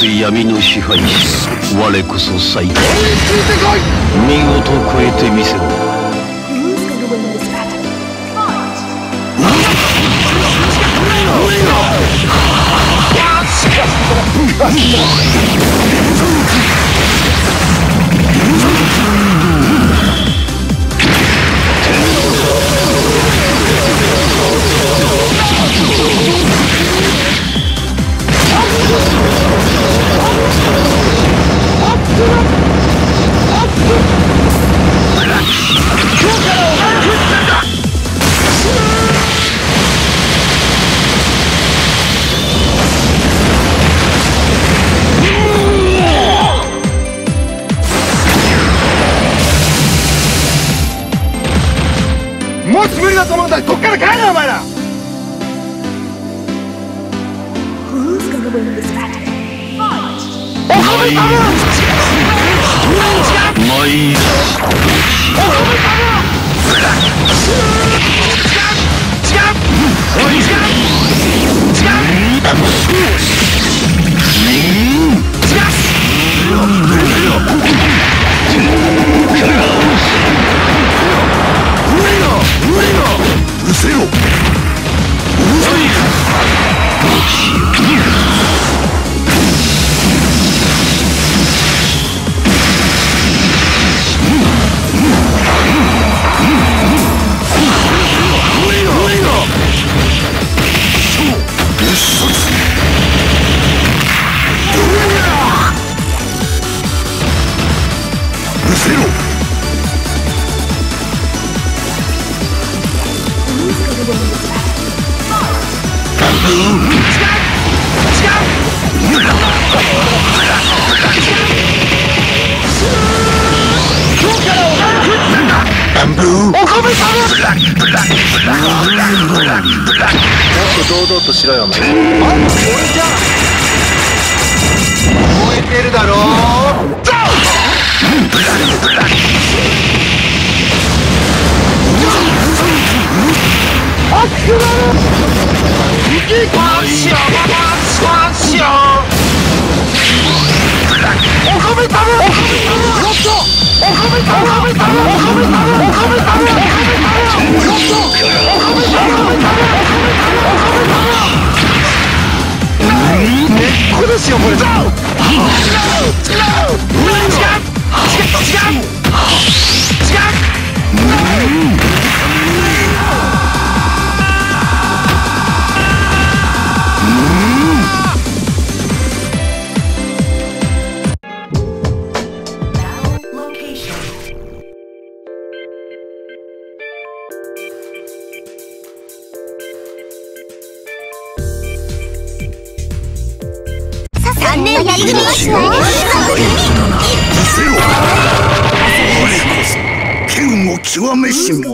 すい闇の支配者我こそ最強。見事超えてみせろ。 もう無理だと思うんだ。こっから帰れお前ら。堂々としろよお前。俺じゃ燃えてるだろ極めしも